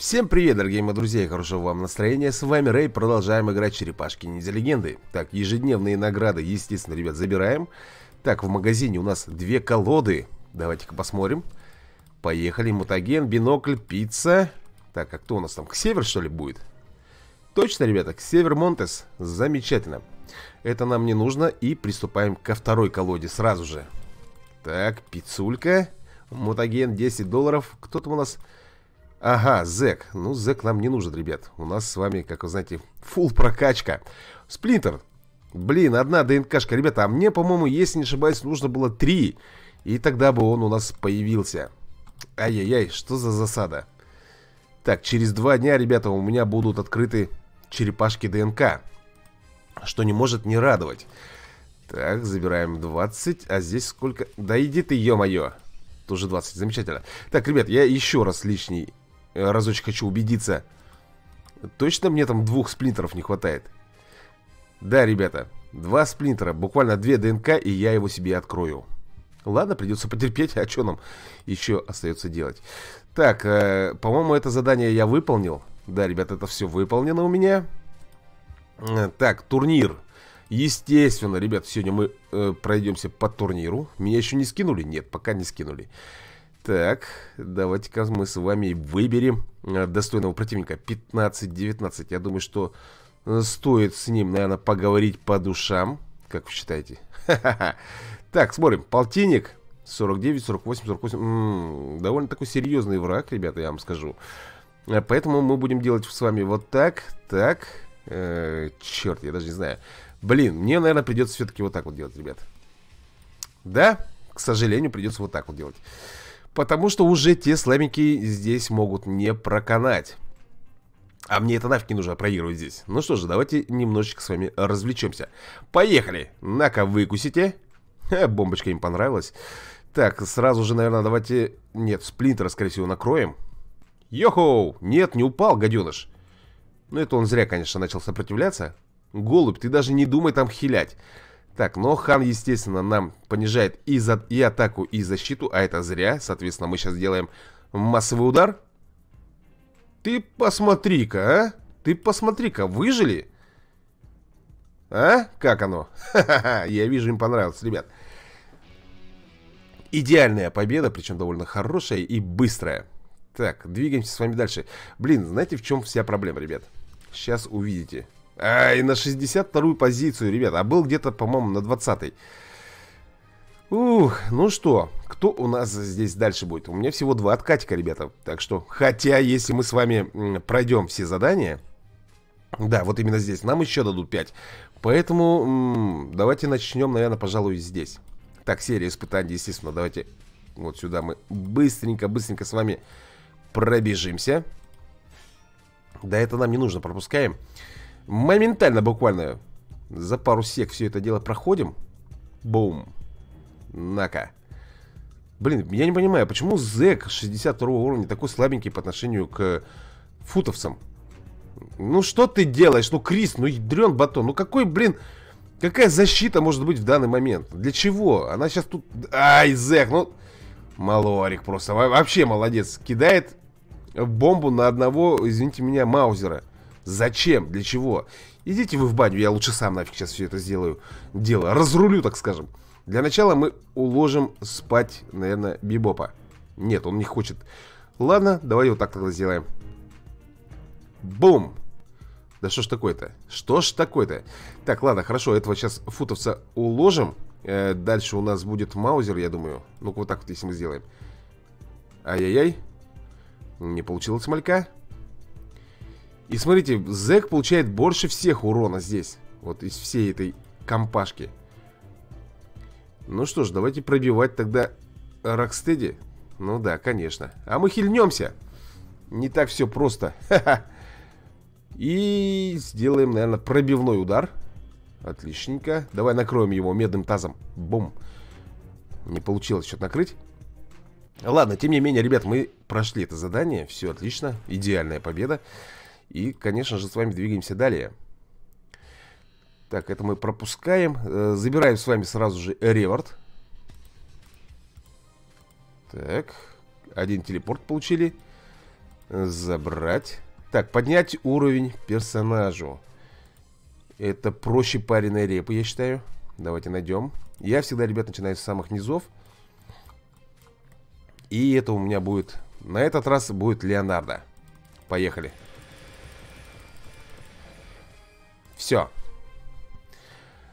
Всем привет, дорогие мои друзья, и хорошего вам настроения, с вами Рэй, продолжаем играть Черепашки Ниндзя Легенды. Так, ежедневные награды, естественно, ребят, забираем. Так, в магазине у нас две колоды, давайте-ка посмотрим. Поехали, Мутаген, бинокль, пицца. Так, а кто у нас там, к север, что ли, будет? Точно, ребята, к север Монтес, замечательно. Это нам не нужно, и приступаем ко второй колоде сразу же. Так, пиццулька, Мутаген, 10 долларов, кто там у нас... Ага, Зек. Ну, Зек нам не нужен, ребят. У нас с вами, как вы знаете, фулл прокачка. Сплинтер. Блин, одна ДНКшка. Ребята, а мне, по-моему, если не ошибаюсь, нужно было 3. И тогда бы он у нас появился. Ай-яй-яй, что за засада. Так, через 2 дня, ребята, у меня будут открыты черепашки ДНК. Что не может не радовать. Так, забираем 20. А здесь сколько? Да иди ты, ё-моё. Тоже 20. Замечательно. Так, ребят, я еще раз лишний... разочек хочу убедиться. Точно мне там 2 сплинтеров не хватает? Да, ребята, 2 сплинтера, буквально 2 ДНК, и я его себе открою. Ладно, придется потерпеть, а что нам еще остается делать? Так, по-моему, это задание я выполнил. Да, ребята, это все выполнено у меня. Так, турнир. Естественно, ребят, сегодня мы пройдемся по турниру. Меня еще не скинули? Нет, пока не скинули. Так, давайте-ка мы с вами выберем достойного противника. 15-19, я думаю, что стоит с ним, наверное, поговорить по душам. Как вы считаете? Ха-ха-ха. Так, смотрим, полтинник 49, 48, 48. Довольно такой серьезный враг, ребята, я вам скажу. Поэтому мы будем делать с вами вот так. Так, черт, я даже не знаю. Блин, мне, наверное, придется все-таки вот так вот делать, ребят. Да, к сожалению, придется вот так вот делать. Потому что уже те слабенькие здесь могут не проканать. А мне это нафиг не нужно проигрывать здесь. Ну что же, давайте немножечко с вами развлечемся. Поехали! На-ка, выкусите. Ха, бомбочка им понравилась. Так, сразу же, наверное, давайте... Нет, сплинтера, скорее всего, накроем. Йо-хоу! Нет, не упал, гаденыш. Ну это он зря, конечно, начал сопротивляться. Голубь, ты даже не думай там хилять. Так, но Хан, естественно, нам понижает и атаку, и защиту, а это зря. Соответственно, мы сейчас делаем массовый удар. Ты посмотри-ка, а? Ты посмотри-ка, выжили? А? Как оно? Ха-ха-ха, я вижу, им понравилось, ребят. Идеальная победа, причем довольно хорошая и быстрая. Так, двигаемся с вами дальше. Блин, знаете, в чем вся проблема, ребят? Сейчас увидите. Ай, на 62-ю позицию, ребят. А был где-то, по-моему, на 20-й. Ух, ну что, кто у нас здесь дальше будет? У меня всего 2 откатика, ребята. Так что, хотя, если мы с вами пройдем все задания... Да, вот именно здесь нам еще дадут 5. Поэтому давайте начнем, наверное, пожалуй, здесь. Так, серия испытаний, естественно. Давайте вот сюда мы быстренько-быстренько с вами пробежимся. Да, это нам не нужно, пропускаем. Моментально, буквально, за пару сек все это дело проходим. Бум. На-ка. Блин, я не понимаю, почему Зек 62 уровня такой слабенький по отношению к футовцам? Ну что ты делаешь? Ну, Крис, ну ядрен батон. Ну какой, блин, какая защита может быть в данный момент? Для чего? Она сейчас тут... Ай, Зек, ну... Малорик просто, вообще молодец. Кидает бомбу на одного, извините меня, Маузера. Зачем? Для чего? Идите вы в баню, я лучше сам нафиг сейчас все это сделаю. Дело разрулю, так скажем. Для начала мы уложим спать, наверное, Бибопа. Нет, он не хочет. Ладно, давай вот так тогда сделаем. Бум! Да что ж такое-то? Что ж такое-то? Так, ладно, хорошо, этого сейчас футовца уложим. Дальше у нас будет Маузер, я думаю. Ну-ка вот так вот, если мы сделаем. Ай-яй-яй. Не получилось малька. И смотрите, Зек получает больше всех урона здесь. Вот из всей этой компашки. Ну что ж, давайте пробивать тогда Рокстеди. Ну да, конечно. А мы хильнемся. Не так все просто. Ха-ха. И сделаем, наверное, пробивной удар. Отличненько. Давай накроем его медным тазом. Бум. Не получилось что-то накрыть. Ладно, тем не менее, ребят, мы прошли это задание. Все отлично. Идеальная победа. И, конечно же, с вами двигаемся далее. Так, это мы пропускаем. Забираем с вами сразу же реворд. Так, 1 телепорт получили. Забрать. Так, поднять уровень персонажу. Это проще пареной репы, я считаю. Давайте найдем. Я всегда, ребят, начинаю с самых низов. И это у меня будет... На этот раз будет Леонардо. Поехали. Все.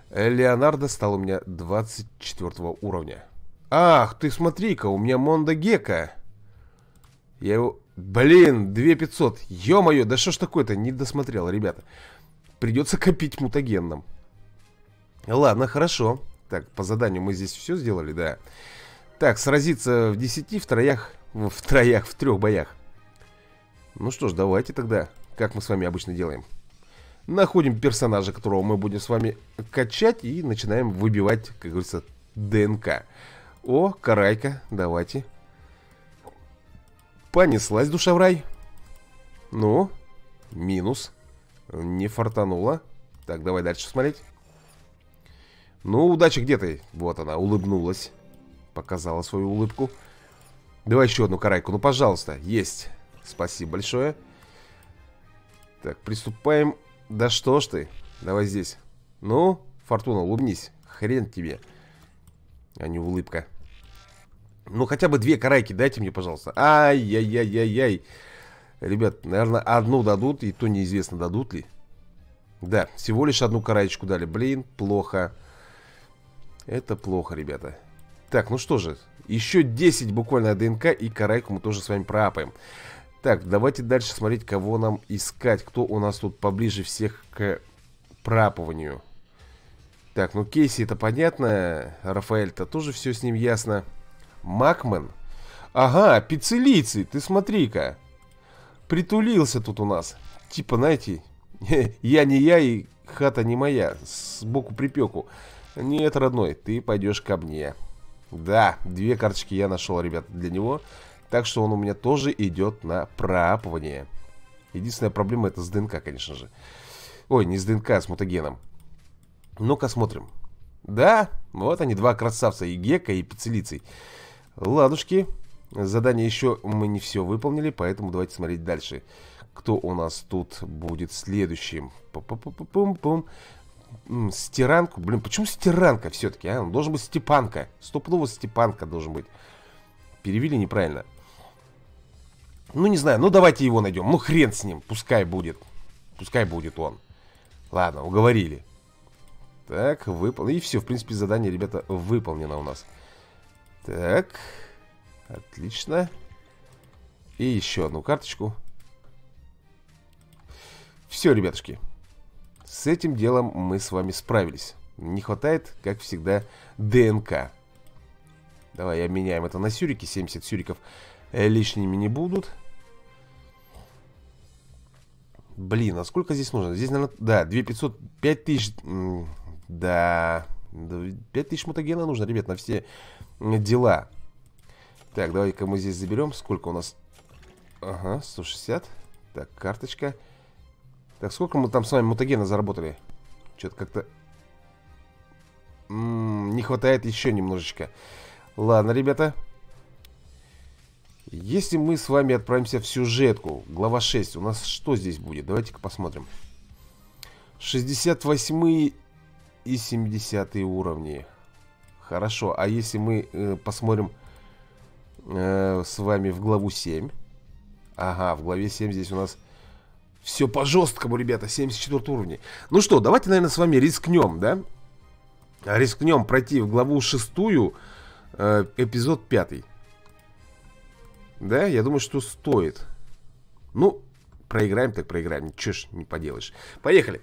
Леонардо стал у меня 24 уровня. Ах, ты смотри-ка, у меня Мондо Гекко. Я его... Блин, 2500. Ё-моё, да что ж такое-то? Не досмотрел, ребята. Придется копить мутагенном. Ладно, хорошо. Так, по заданию мы здесь все сделали, да. Так, сразиться в 10, в трех боях. Ну что ж, давайте тогда, как мы с вами обычно делаем. Находим персонажа, которого мы будем с вами качать, и начинаем выбивать, как говорится, ДНК. О, карайка, давайте. Понеслась душа в рай. Ну, минус. Не фартануло. Так, давай дальше смотреть. Ну, удачи, где ты? Вот она, улыбнулась. Показала свою улыбку. Давай еще одну карайку, ну пожалуйста. Есть, спасибо большое. Так, приступаем. Да что ж ты, давай здесь. Ну, Фортуна, улыбнись. Хрен тебе, а не улыбка. Ну, хотя бы две карайки дайте мне, пожалуйста. Ай-яй-яй-яй-яй. Ребят, наверное, одну дадут. И то неизвестно, дадут ли. Да, всего лишь одну караечку дали. Блин, плохо. Это плохо, ребята. Так, ну что же, еще 10 буквально ДНК, и карайку мы тоже с вами проапаем. Так, давайте дальше смотреть, кого нам искать. Кто у нас тут поближе всех к проапыванию. Так, ну Кейси, это понятно. Рафаэль-то тоже все с ним ясно. Макмен. Ага, пицелицы, ты смотри-ка. Притулился тут у нас. Типа, знаете, я не я и хата не моя. Сбоку припеку. Нет, родной, ты пойдешь ко мне. Да, две карточки я нашел, ребят, для него. Так что он у меня тоже идет на проапывание. Единственная проблема это с ДНК, конечно же. Ой, не с ДНК, а с мутагеном. Ну-ка, смотрим. Да, вот они, два красавца. И Гекко, и Пицелицей. Ладушки. Задание еще мы не все выполнили, поэтому давайте смотреть дальше. Кто у нас тут будет следующим? Пум-пум-пум-пум. Стиранку. Блин, почему стиранка все-таки, а? Он должен быть Степанка. Стопудово Степанка должен быть. Перевели неправильно. Ну, не знаю. Ну, давайте его найдем. Ну, хрен с ним. Пускай будет. Пускай будет он. Ладно, уговорили. Так, выполнено. И все, в принципе, задание, ребята, выполнено у нас. Так. Отлично. И еще одну карточку. Все, ребятушки. С этим делом мы с вами справились. Не хватает, как всегда, ДНК. Давай обменяем это на сюрики. 70 сюриков лишними не будут. Блин, а сколько здесь нужно? Здесь, наверное, да, 2500, 5000. Да, 5000 мутагена нужно, ребят, на все дела. Так, давай-ка мы здесь заберем. Сколько у нас? Ага, 160. Так, карточка. Так, сколько мы там с вами мутагена заработали? Что-то как-то... не хватает еще немножечко. Ладно, ребята. Если мы с вами отправимся в сюжетку, глава 6, у нас что здесь будет? Давайте-ка посмотрим. 68 и 70 уровни. Хорошо, а если мы посмотрим с вами в главу 7? Ага, в главе 7 здесь у нас... Все по-жесткому, ребята, 74 уровни. Ну что, давайте, наверное, с вами рискнем, да? Рискнем пройти в главу 6, эпизод 5. Да, я думаю, что стоит. Ну, проиграем так проиграем, ничего ж не поделаешь. Поехали.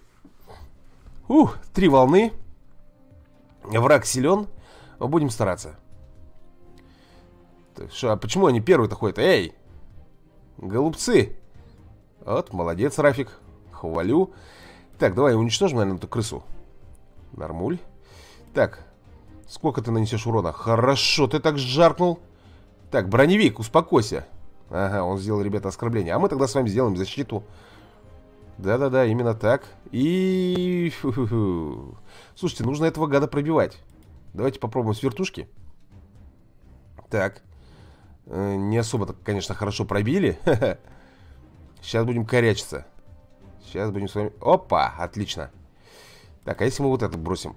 Ух, три волны. Враг силен. Будем стараться. Так, шо, а почему они первые-то ходят? Эй, голубцы. Вот, молодец, Рафик. Хвалю. Так, давай уничтожим, наверное, эту крысу. Нормуль. Так, сколько ты нанесешь урона? Хорошо, ты так жаркнул. Так, броневик, успокойся. Ага, он сделал, ребята, оскорбление. А мы тогда с вами сделаем защиту. Да-да-да, именно так. И... Фу-фу-фу. Слушайте, нужно этого гада пробивать. Давайте попробуем с вертушки. Так. Не особо-то, конечно, хорошо пробили. Сейчас будем корячиться. Сейчас будем с вами... Опа, отлично. Так, а если мы вот это бросим?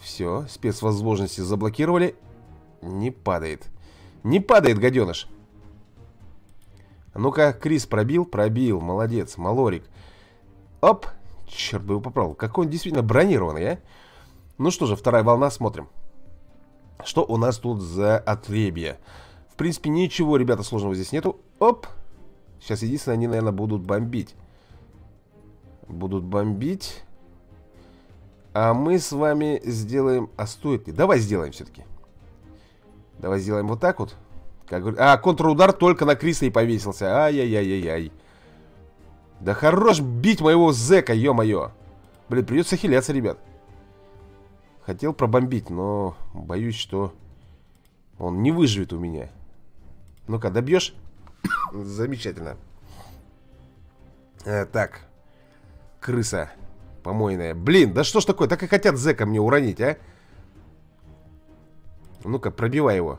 Все, спецвозможности заблокировали. Не падает. Не падает, гаденыш. Ну-ка, Крис пробил? Пробил, молодец, малорик. Оп, черт бы его попал. Какой он действительно бронированный, а? Ну что же, вторая волна, смотрим. Что у нас тут за отребье? В принципе, ничего, ребята, сложного здесь нету. Оп. Сейчас единственное, они, наверное, будут бомбить. Будут бомбить. А мы с вами сделаем... А стоит ли? Давай сделаем все-таки. Давай сделаем вот так вот. Как... А, контрудар только на Криса и повесился. Ай-яй-яй-яй-яй. Да хорош бить моего зэка, ё-моё. Блин, придется хиляться, ребят. Хотел пробомбить, но боюсь, что он не выживет у меня. Ну-ка, добьешь? Замечательно. Так. Крыса помойная. Блин, да что ж такое? Так и хотят зэка мне уронить, а? Ну-ка, пробивай его.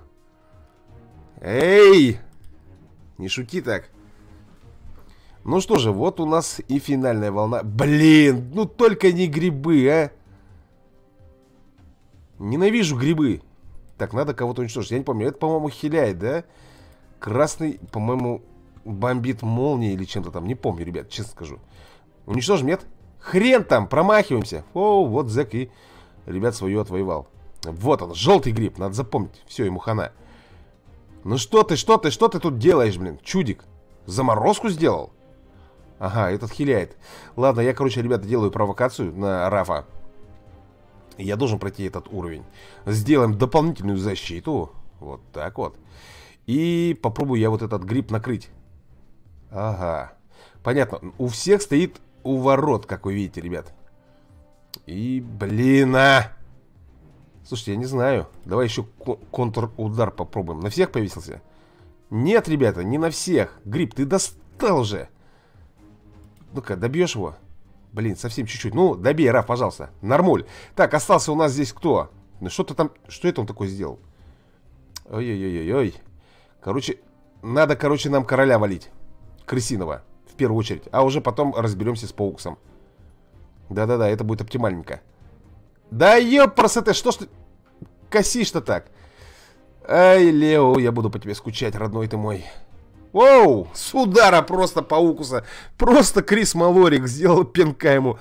Эй! Не шути так. Ну что же, вот у нас и финальная волна. Блин, ну только не грибы, а! Ненавижу грибы. Так, надо кого-то уничтожить. Я не помню. Это, по-моему, хиляет, да? Красный, по-моему, бомбит молнией или чем-то там. Не помню, ребят, честно скажу. Уничтожим, нет? Хрен там, промахиваемся. О, вот зэк и, ребят, свою отвоевал. Вот он, желтый гриб, надо запомнить. Все, ему хана. Ну что ты тут делаешь, блин? Чудик. Заморозку сделал? Ага, этот хиляет. Ладно, я, короче, ребята, делаю провокацию на Рафа. Я должен пройти этот уровень. Сделаем дополнительную защиту. Вот так вот. И попробую я вот этот гриб накрыть. Ага. Понятно. У всех стоит у ворот, как вы видите, ребят. И, блин, а! Слушайте, я не знаю. Давай еще контрудар попробуем. На всех повесился? Нет, ребята, не на всех. Гриб, ты достал же. Ну-ка, добьешь его? Блин, совсем чуть-чуть. Ну, добей, Раф, пожалуйста. Нормуль. Так, остался у нас здесь кто? Ну, что-то там... Что это он такое сделал? Ой-ой-ой-ой-ой. Короче, надо, короче, нам короля валить. Крысиного. В первую очередь. А уже потом разберемся с Пауксом. Да-да-да, это будет оптимальненько. Да ёпрсоте, что ж ты... Косишь-то так? Ай, Лео, я буду по тебе скучать, родной ты мой. Оу, с удара просто паукуса. Просто Крис Малорик сделал пинка ему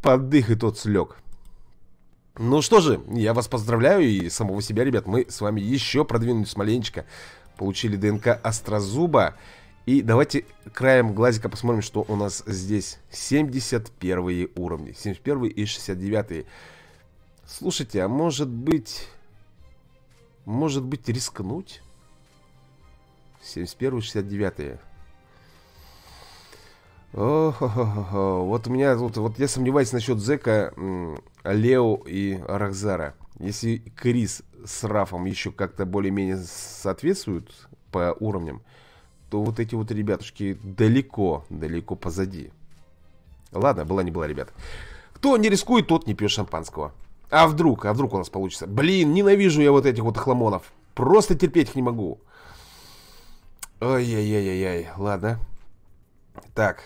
под дых, и тот слег. Ну что же, я вас поздравляю и самого себя, ребят. Мы с вами еще продвинулись маленечко. Получили ДНК Астрозуба. И давайте краем глазика посмотрим, что у нас здесь. 71 уровни. 71 и 69. Слушайте, а может быть... Может быть, рискнуть? 71-69. Вот у меня тут... Вот я сомневаюсь насчет Зека, Лео и Рахзара. Если Крис с Рафом еще как-то более-менее соответствуют по уровням, то вот эти вот ребятушки далеко, далеко позади. Ладно, была не была, ребят. Кто не рискует, тот не пьет шампанского. А вдруг у нас получится? Блин, ненавижу я вот этих вот хламонов. Просто терпеть их не могу. Ой-яй-яй-яй-яй, ладно. Так.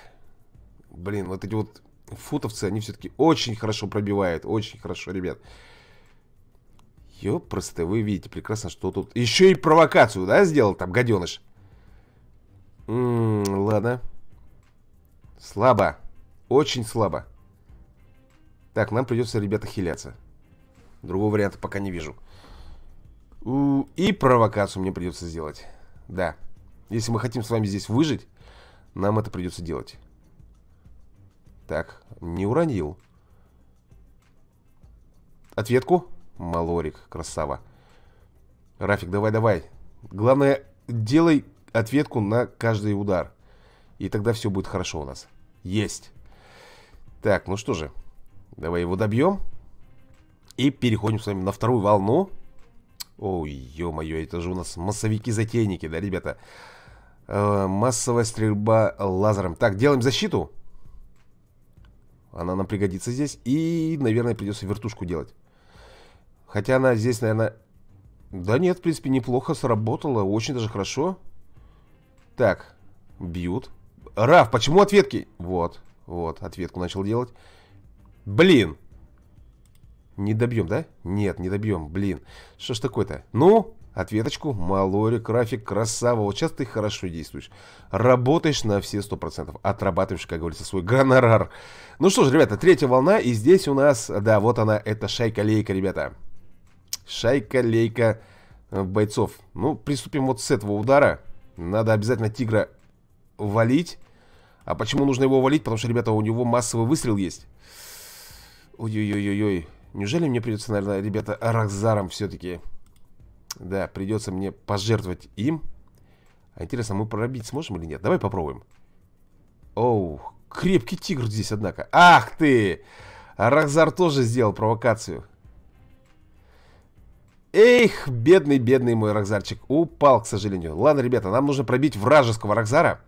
Блин, вот эти вот футовцы, они все-таки очень хорошо пробивают. Очень хорошо, ребят. Ёпрсты, вы видите прекрасно, что тут... Еще и провокацию, да, сделал там, гаденыш? Ладно. Слабо. Очень слабо. Так, нам придется, ребята, хиляться. Другого варианта пока не вижу. И провокацию мне придется сделать. Да. Если мы хотим с вами здесь выжить, нам это придется делать. Так, не уронил. Ответку. Малорик, красава. Рафик, давай-давай. Главное, делай ответку на каждый удар. И тогда все будет хорошо у нас. Есть. Так, ну что же. Давай его добьем. И переходим с вами на вторую волну. Ой, ё-моё, это же у нас массовики-затейники, да, ребята? Массовая стрельба лазером. Так, делаем защиту. Она нам пригодится здесь. И, наверное, придется вертушку делать. Хотя она здесь, наверное... Да нет, в принципе, неплохо сработала. Очень даже хорошо. Так, бьют. Раф, почему ответки? Вот, вот, ответку начал делать. Блин. Не добьем, да? Нет, не добьем, блин. Что ж такое-то? Ну, ответочку. Малорик, Рафик, красава. Вот сейчас ты хорошо действуешь. Работаешь на все 100%. Отрабатываешь, как говорится, свой гонорар. Ну что ж, ребята, третья волна. И здесь у нас, да, вот она, это шайка-лейка, ребята. Шайка-лейка бойцов. Ну, приступим вот с этого удара. Надо обязательно тигра валить. А почему нужно его валить? Потому что, ребята, у него массовый выстрел есть. Ой-ой-ой-ой-ой. Неужели мне придется, наверное, ребята, Рокзаром все-таки? Да, придется мне пожертвовать им. А интересно, мы пробить сможем или нет? Давай попробуем. Оу, крепкий тигр здесь, однако. Ах ты! Рокзар тоже сделал провокацию. Эх, бедный-бедный мой Рокзарчик. Упал, к сожалению. Ладно, ребята, нам нужно пробить вражеского Рокзара.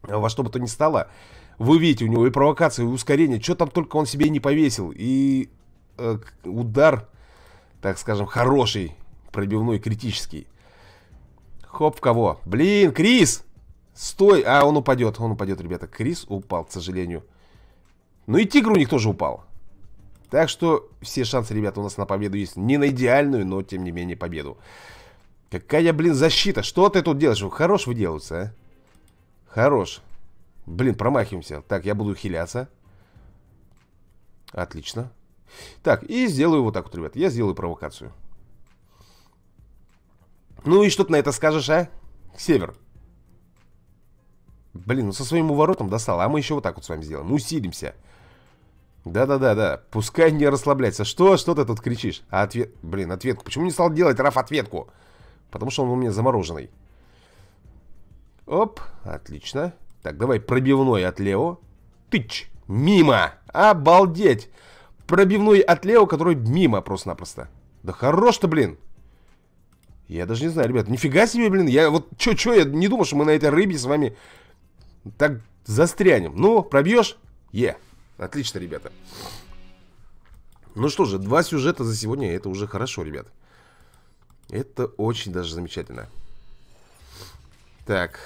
Во что бы то ни стало. Вы видите, у него и провокация, и ускорение. Что там только он себе не повесил. И удар, так скажем, хороший. Пробивной, критический. Хоп, в кого? Блин, Крис! Стой! А, он упадет, ребята. Крис упал, к сожалению. Ну и тигр у них тоже упал. Так что все шансы, ребята, у нас на победу есть. Не на идеальную, но тем не менее победу. Какая, блин, защита? Что ты тут делаешь? Хорош выделываться, а? Хорош. Блин, промахиваемся. Так, я буду хиляться. Отлично. Так, и сделаю вот так вот, ребят. Я сделаю провокацию. Ну и что ты на это скажешь, а? Север. Блин, ну со своим уворотом достал. А мы еще вот так вот с вами сделаем. Усилимся. Да-да-да-да. Пускай не расслабляется. Что ты тут кричишь? А ответ... Блин, ответку. Почему не стал делать, Раф, ответку? Потому что он у меня замороженный. Оп. Отлично. Так, давай пробивной от Лео. Тыч. Мимо. Обалдеть. Пробивной от Лео, который мимо просто-напросто. Да хорош-то, блин. Я даже не знаю, ребят, нифига себе, блин, я вот, я не думал, что мы на этой рыбе с вами так застрянем. Ну, пробьешь? Е, отлично, ребята. Ну что же, 2 сюжета за сегодня, это уже хорошо, ребят. Это очень даже замечательно. Так.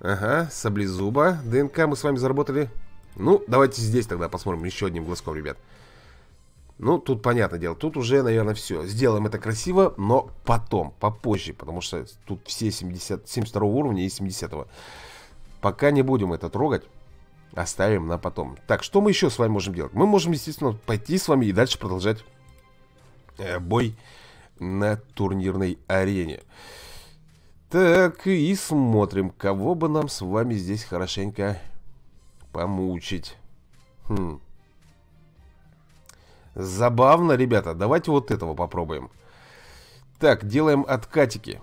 Ага, саблезуба, ДНК мы с вами заработали. Ну, давайте здесь тогда посмотрим еще одним глазком, ребят. Ну, тут понятное дело, тут уже, наверное, все. Сделаем это красиво, но потом, попозже. Потому что тут все 72 уровня и 70-го. Пока не будем это трогать. Оставим на потом. Так, что мы еще с вами можем делать? Мы можем, естественно, пойти с вами и дальше продолжать бой на турнирной арене. Так, и смотрим, кого бы нам с вами здесь хорошенько помучить. Хм. Забавно, ребята. Давайте вот этого попробуем. Так, делаем откатики.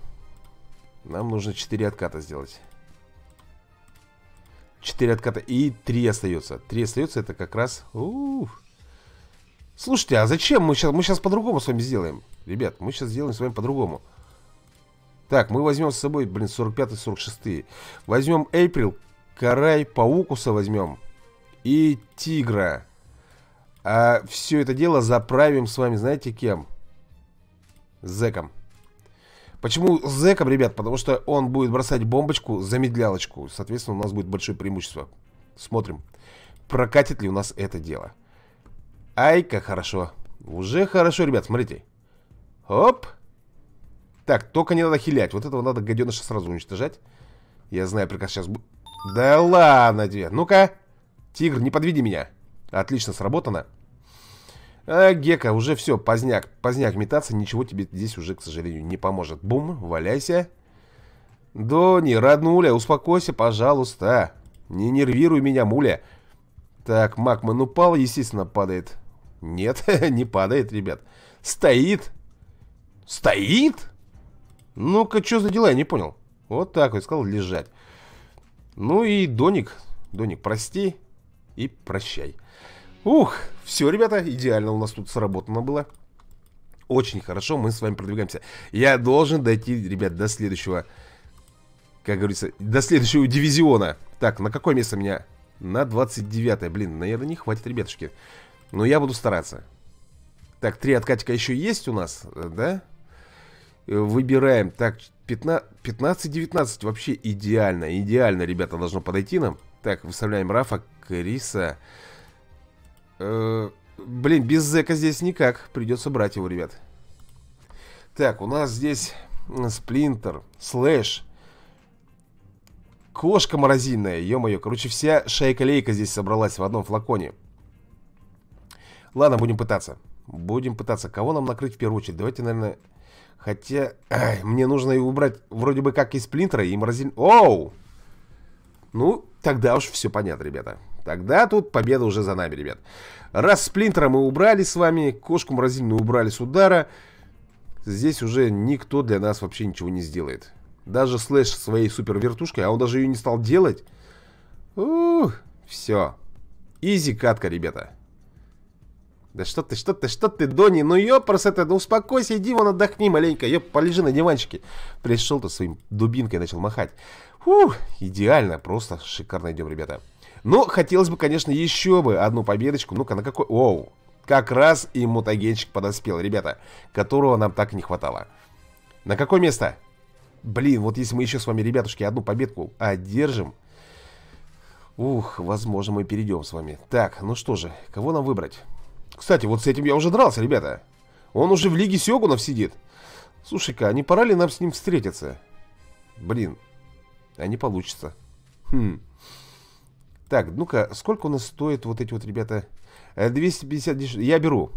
Нам нужно 4 отката сделать. 4 отката. И 3 остается. 3 остается, это как раз... Ух. Слушайте, а зачем? Мы сейчас по-другому с вами сделаем. Ребят, мы сейчас сделаем с вами по-другому. Так, мы возьмем с собой, блин, 45-й, 46-й. Возьмем Эйприл, Карай, Паукуса возьмем. И Тигра. А все это дело заправим с вами, знаете, кем? Зеком. Почему Зеком, ребят? Потому что он будет бросать бомбочку, замедлялочку. Соответственно, у нас будет большое преимущество. Смотрим, прокатит ли у нас это дело. Ай, как хорошо. Уже хорошо, ребят, смотрите. Оп. Так, только не надо хилять. Вот этого надо, гаденыша, сразу уничтожать. Я знаю, приказ сейчас... Да ладно тебе. Ну-ка, тигр, не подведи меня. Отлично сработано. А, Гекко, уже все, поздняк. Поздняк метаться, ничего тебе здесь уже, к сожалению, не поможет. Бум, валяйся. Донни, роднуля, успокойся, пожалуйста. Не нервируй меня, муля. Так, Макмен упал, естественно, падает. Нет, не падает, ребят. Стоит. Стоит? Ну-ка, что за дела, я не понял. Вот так вот, сказал лежать. Ну и Доник. Доник, прости и прощай. Ух, все, ребята, идеально у нас тут сработано было. Очень хорошо, мы с вами продвигаемся. Я должен дойти, ребят, до следующего, как говорится, до следующего дивизиона. Так, на какое место меня? На 29-е, блин, наверное, не хватит, ребятушки. Но я буду стараться. Так, 3 откатика еще есть у нас, да? выбираем. Так, 15-19 вообще идеально. Идеально, ребята, должно подойти нам. Так, выставляем Рафа, Криса. Блин, без Зека здесь никак. Придется брать его, ребят. Так, у нас здесь Сплинтер, Слэш, кошка морозильная, ё-моё. Короче, вся шайка-лейка здесь собралась в одном флаконе. Ладно, будем пытаться. Будем пытаться. Кого нам накрыть в первую очередь? Давайте, наверное... Хотя... Ай, мне нужно его убрать вроде бы как из Сплинтера и морозильную... Оу! Ну, тогда уж все понятно, ребята. Тогда тут победа уже за нами, ребят. Раз Сплинтера мы убрали с вами, кошку морозильную убрали с удара, здесь уже никто для нас вообще ничего не сделает. Даже Слэш своей супер вертушкой, а он даже ее не стал делать. Ух, все. Изи катка, ребята. Да что ты, Донни, ну ёпрс это, ну успокойся, иди вон отдохни маленько, ёп, полежи на диванчике. Пришел ты своим дубинкой, начал махать. Фух, идеально, просто шикарно идем, ребята. Ну, хотелось бы, конечно, еще бы одну победочку. Ну-ка, на какой... Оу, как раз и мутагенчик подоспел, ребята, которого нам так и не хватало. На какое место? Блин, вот если мы еще с вами, ребятушки, одну победку одержим. Ух, возможно, мы перейдем с вами. Так, ну что же, кого нам выбрать? Кстати, вот с этим я уже дрался, ребята. Он уже в Лиге Сёгунов сидит. Слушай-ка, а не пора ли нам с ним встретиться? Блин, а не получится. Хм. Так, ну-ка, сколько у нас стоит вот эти вот, ребята? 250. Я беру.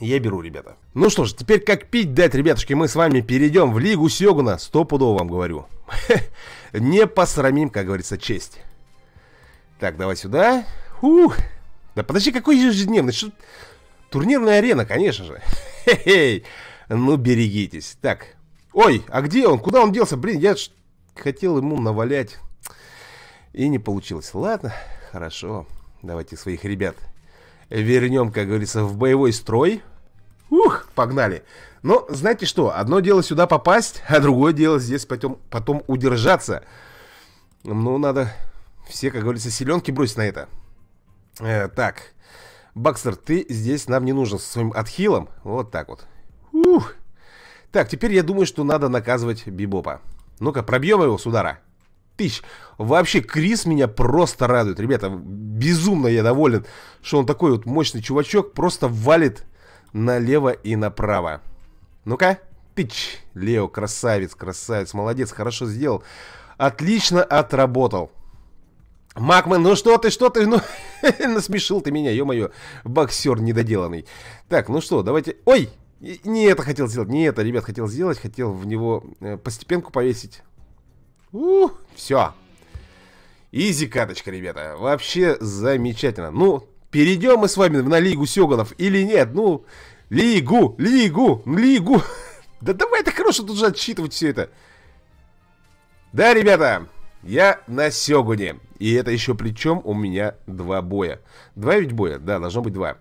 Я беру, ребята. Ну что ж, теперь как пить дать, ребятушки, мы с вами перейдем в Лигу Сёгуна. Стопудово вам говорю. Не посрамим, как говорится, честь. Так, давай сюда. Ух. Да подожди, какой ежедневный? Что? Турнирная арена, конечно же. Хе-хей. Ну, берегитесь. Так. Ой, а где он? Куда он делся? Блин, я хотел ему навалять. И не получилось. Ладно, хорошо. Давайте своих ребят вернем, как говорится, в боевой строй. Ух, погнали. Но знаете что? Одно дело сюда попасть, а другое дело здесь потом удержаться. Ну, надо все, как говорится, селенки бросить на это. Так, Бакстер, ты здесь нам не нужен со своим отхилом. Вот так вот. Ух. Так, теперь я думаю, что надо наказывать Бибопа. Ну-ка, пробьем его с удара. Тыщ. Вообще, Крис меня просто радует. Ребята, безумно я доволен, что он такой вот мощный чувачок. Просто валит налево и направо. Ну-ка, тыч. Лео, красавец, красавец. Молодец, хорошо сделал. Отлично отработал. Макмен, ну что ты, ну, насмешил ты меня, ё-моё, боксер недоделанный. Так, ну что, давайте, ой, не это хотел сделать, не это, ребят, хотел сделать, хотел в него постепенку повесить. Все, изи каточка, ребята, вообще замечательно. Ну, перейдем мы с вами на Лигу Сёгунов или нет, ну, Лигу, да давай, это хорошо тут же отсчитывать все это. Да, ребята, я на Сёгуне. И это еще причем у меня два боя. Два ведь боя? Да, должно быть два.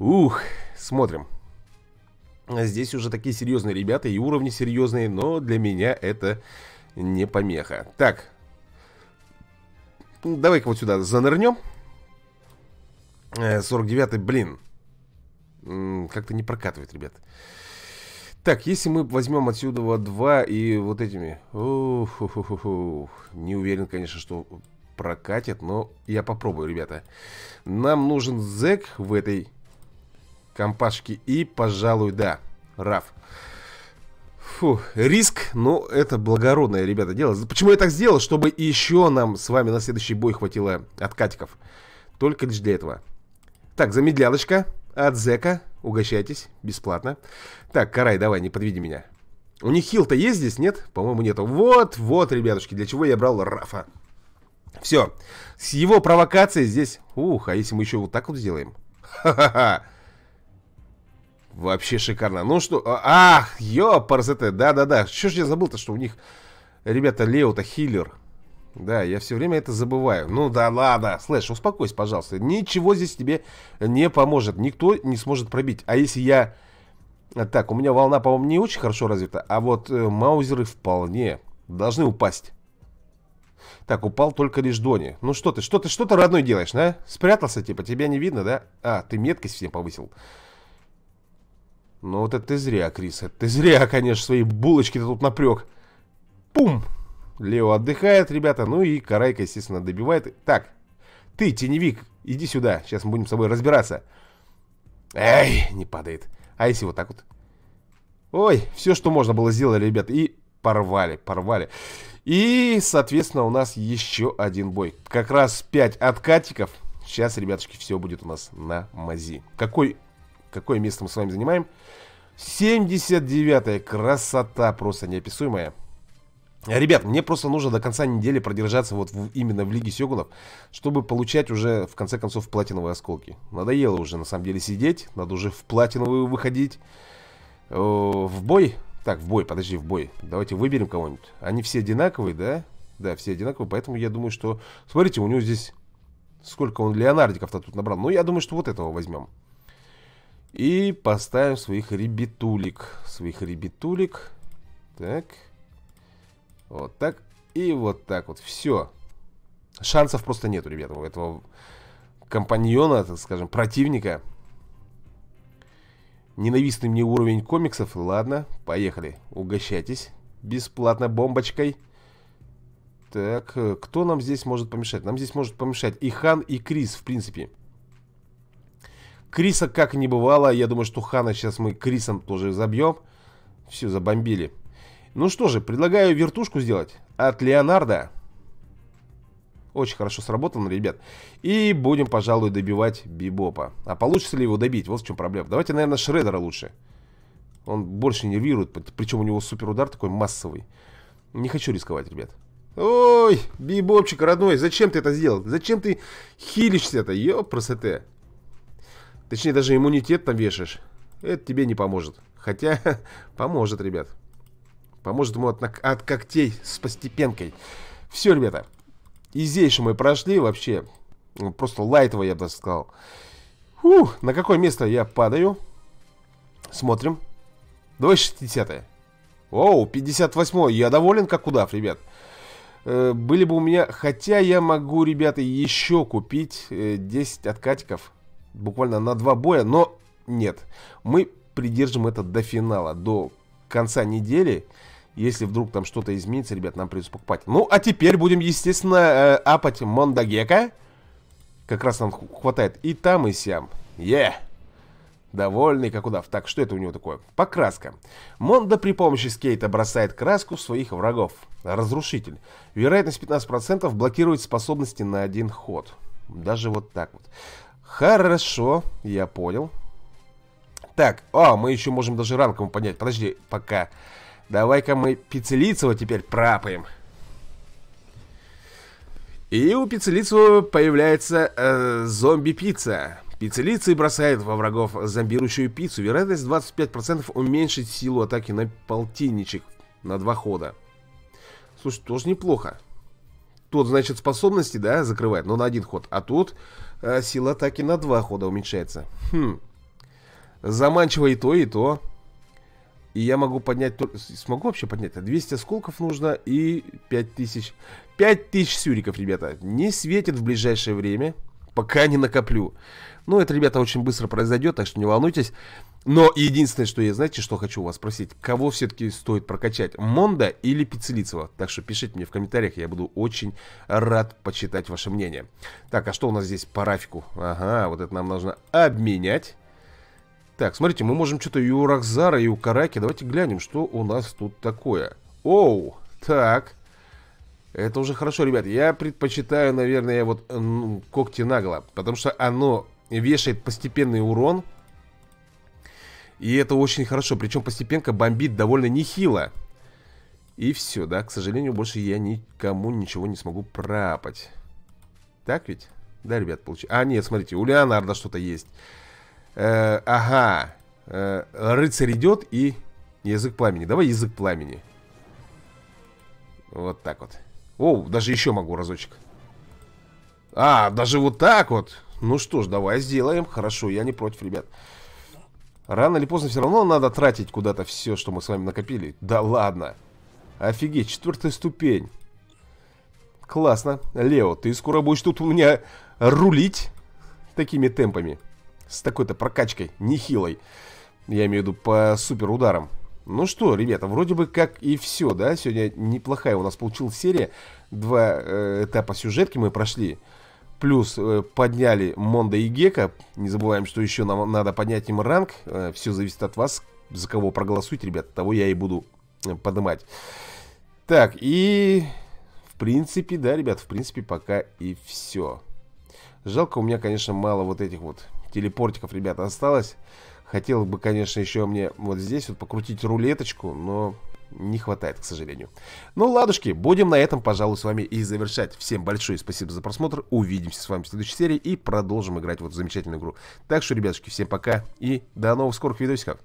Ух, смотрим. Здесь уже такие серьезные ребята и уровни серьезные, но для меня это не помеха. Так, давай-ка вот сюда занырнем. 49-й, блин. Как-то не прокатывает, ребят. Так, если мы возьмем отсюда вот два и вот этими... Не уверен, конечно, что прокатит, но я попробую, ребята. Нам нужен Зек в этой компашке и, пожалуй, да, Раф. Фу, риск, но это благородное, ребята, дело. Почему я так сделал? Чтобы еще нам с вами на следующий бой хватило откатиков. Только лишь для этого. Так, замедлялочка от Зека. Угощайтесь, бесплатно. Так, Карай, давай, не подведи меня. У них хил-то есть здесь, нет? По-моему, нету. Вот, ребятушки, для чего я брал Рафа. Все, с его провокацией здесь... Ух, а если мы еще вот так вот сделаем? Ха-ха-ха. Вообще шикарно. Ну что... Ах, ёпарс это, да-да-да. Что ж я забыл-то, что у них... Ребята, Лео-то хиллер. Да, я все время это забываю. Ну да ладно, Слэш, успокойся, пожалуйста. Ничего здесь тебе не поможет. Никто не сможет пробить. А если я... Так, у меня волна, по-моему, не очень хорошо развита. А вот маузеры вполне должны упасть. Так, упал только лишь Донни. Ну что ты, родной, делаешь, да? Спрятался, типа, тебя не видно, да? А, ты меткость всем повысил. Ну вот это ты зря, Крис. Это ты зря, конечно, свои булочки-то тут напрек. Пум! Лео отдыхает, ребята. Ну и Карайка, естественно, добивает. Так, ты, теневик, иди сюда. Сейчас мы будем с собой разбираться. Эй, не падает. А если вот так вот? Ой, все, что можно было, сделали, ребят. И порвали. И, соответственно, у нас еще один бой. Как раз 5 откатиков. Сейчас, ребятушки, все будет у нас на мази. Какое место мы с вами занимаем? 79-е. Красота просто неописуемая. Ребят, мне просто нужно до конца недели продержаться вот именно в Лиге Сёгунов, чтобы получать уже, в конце концов, платиновые осколки. Надоело уже, на самом деле, сидеть. Надо уже в платиновую выходить. В бой? Так, в бой, подожди, в бой. Давайте выберем кого-нибудь. Они все одинаковые, да? Да, все одинаковые, поэтому я думаю, что... Смотрите, у него здесь... Сколько он леонардиков-то тут набрал. Ну, я думаю, что вот этого возьмем. И поставим своих ребятулик. Так... Вот так и вот так вот. Все. Шансов просто нету, ребята, у этого компаньона, так скажем, противника. Ненавистный мне уровень комиксов. Ладно, поехали. Угощайтесь бесплатно бомбочкой. Так, кто нам здесь может помешать? Нам здесь может помешать и Хан, и Крис, в принципе. Криса как не бывало. Я думаю, что Хана сейчас мы Крисом тоже забьем. Все, забомбили. Ну что же, предлагаю вертушку сделать от Леонардо. Очень хорошо сработано, ребят. И будем, пожалуй, добивать Бибопа. А получится ли его добить? Вот в чем проблема. Давайте, наверное, Шредера лучше. Он больше нервирует. Причем у него суперудар такой массовый. Не хочу рисковать, ребят. Ой, Бибопчик, родной, зачем ты это сделал? Зачем ты хилишься-то? Ёпросоте. Точнее, даже иммунитет там вешаешь. Это тебе не поможет. Хотя, поможет, ребят. Поможет ему от когтей с постепенкой. Все, ребята. Изейше мы прошли вообще. Просто лайтово, я бы даже сказал. Фух, на какое место я падаю? Смотрим. Давай 60-е. Оу, 58-й. Я доволен как удав, ребят. Были бы у меня... Хотя я могу, ребята, еще купить 10 откатиков. Буквально на 2 боя. Но нет. Мы придержим это до финала. До конца недели. Если вдруг там что-то изменится, ребят, нам придется покупать. Ну, а теперь будем, естественно, апать Мондо Гекко. Как раз нам хватает и там, и сям. Довольный как удав. Так, что это у него такое? Покраска. Мондо при помощи скейта бросает краску в своих врагов. Разрушитель. Вероятность 15%, блокирует способности на один ход. Даже вот так вот. Хорошо, я понял. Так, мы еще можем даже ранком поднять. Подожди, пока. Давай-ка мы Пицелицева теперь прапаем. И у Пицелицева появляется зомби-пицца. Пицелица бросает во врагов зомбирующую пиццу. Вероятность 25% уменьшить силу атаки на полтинничек на 2 хода. Слушай, тоже неплохо. Тут, значит, способности, да, закрывает, но на 1 ход. А тут сила атаки на 2 хода уменьшается. Хм. Заманчиво и то, и то. И я могу поднять... Смогу вообще поднять? 200 осколков нужно и 5000... 5000 сюриков, ребята. Не светит в ближайшее время. Пока не накоплю. Ну, это, ребята, очень быстро произойдет, так что не волнуйтесь. Но единственное, что я, знаете, что хочу у вас спросить. Кого все-таки стоит прокачать? Мондо или Пицелицева? Так что пишите мне в комментариях, я буду очень рад почитать ваше мнение. Так, а что у нас здесь по рафику? Ага, вот это нам нужно обменять. Так, смотрите, мы можем что-то и у Рокзара, и у Караки. Давайте глянем, что у нас тут такое. Оу, так. Это уже хорошо, ребят. Я предпочитаю, наверное, вот когти наголо. Потому что оно вешает постепенный урон. И это очень хорошо. Причем постепенка бомбит довольно нехило. И все, да. К сожалению, больше я никому ничего не смогу прапать. Так ведь? Да, ребят, получилось. А, нет, смотрите, у Леонардо что-то есть. Ага, рыцарь идет и язык пламени. Давай язык пламени. Вот так вот. Оу, даже еще могу разочек. А, даже вот так вот. Ну что ж, давай сделаем. Хорошо, я не против, ребят. Рано или поздно все равно надо тратить куда-то все, что мы с вами накопили. Да ладно. Офигеть, 4-я ступень. Классно. Лео, ты скоро будешь тут у меня рулить такими темпами. С такой-то прокачкой нехилой. Я имею в виду по суперударам. Ну что, ребята, вроде бы как и все, да? Сегодня неплохая у нас получилась серия. Два этапа сюжетки мы прошли. Плюс подняли Мондо и Гекко. Не забываем, что еще нам надо поднять им ранг. Все зависит от вас. За кого проголосуете, ребята, того я и буду поднимать. Так, и... В принципе, да, ребят, в принципе, пока и все. Жалко, у меня, конечно, мало вот этих вот телепортиков, ребята, осталось. Хотел бы, конечно, еще мне вот здесь вот покрутить рулеточку, но не хватает, к сожалению. Ну, ладушки, будем на этом, пожалуй, с вами и завершать. Всем большое спасибо за просмотр. Увидимся с вами в следующей серии и продолжим играть в эту замечательную игру. Так что, ребятушки, всем пока и до новых скорых видосиков.